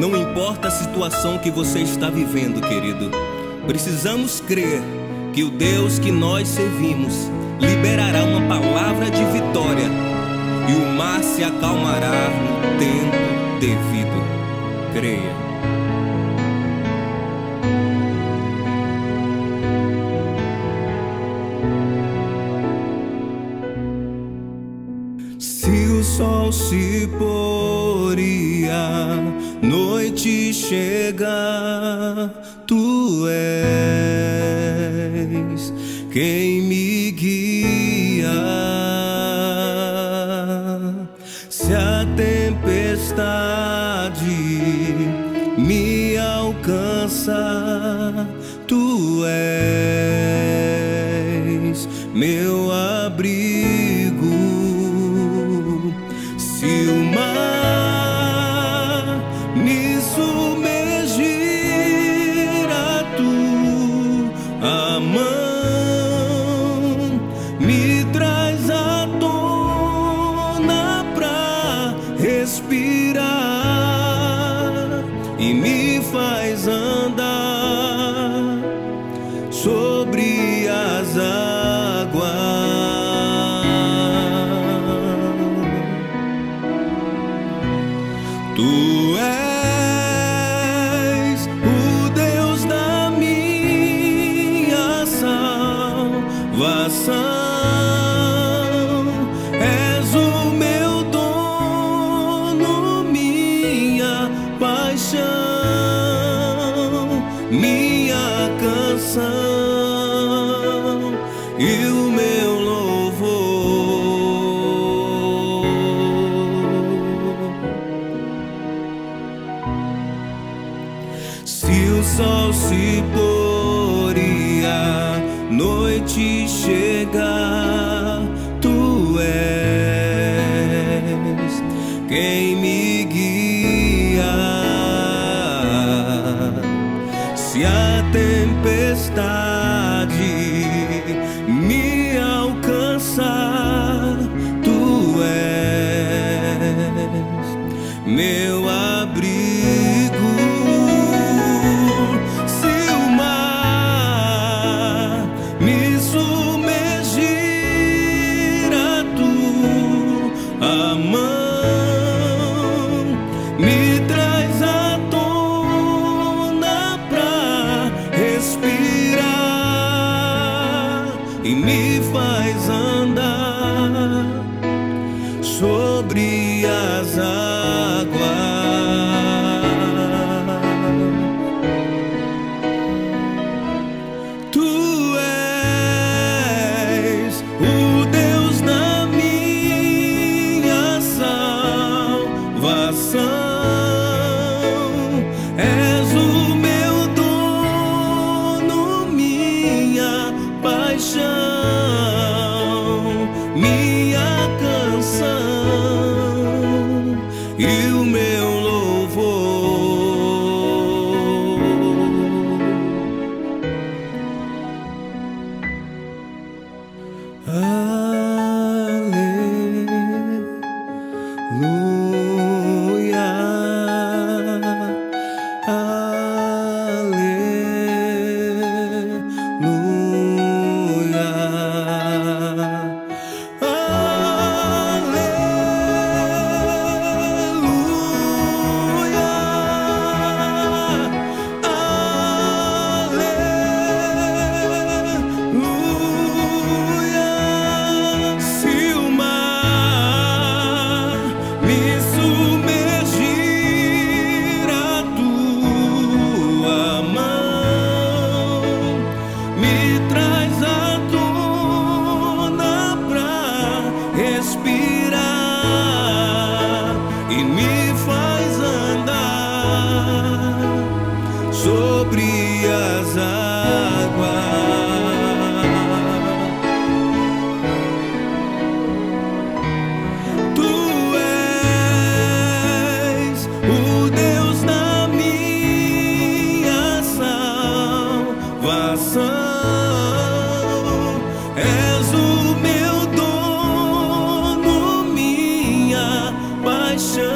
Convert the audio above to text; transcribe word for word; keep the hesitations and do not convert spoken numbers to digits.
Não importa a situação que você está vivendo, querido, precisamos crer que o Deus que nós servimos liberará uma palavra de vitória e o mar se acalmará no tempo devido. Creia. Se o sol se pôr e a noite chegar, tu és quem me guia. Se a tempestade me alcança, tu és meu abrigo. Show.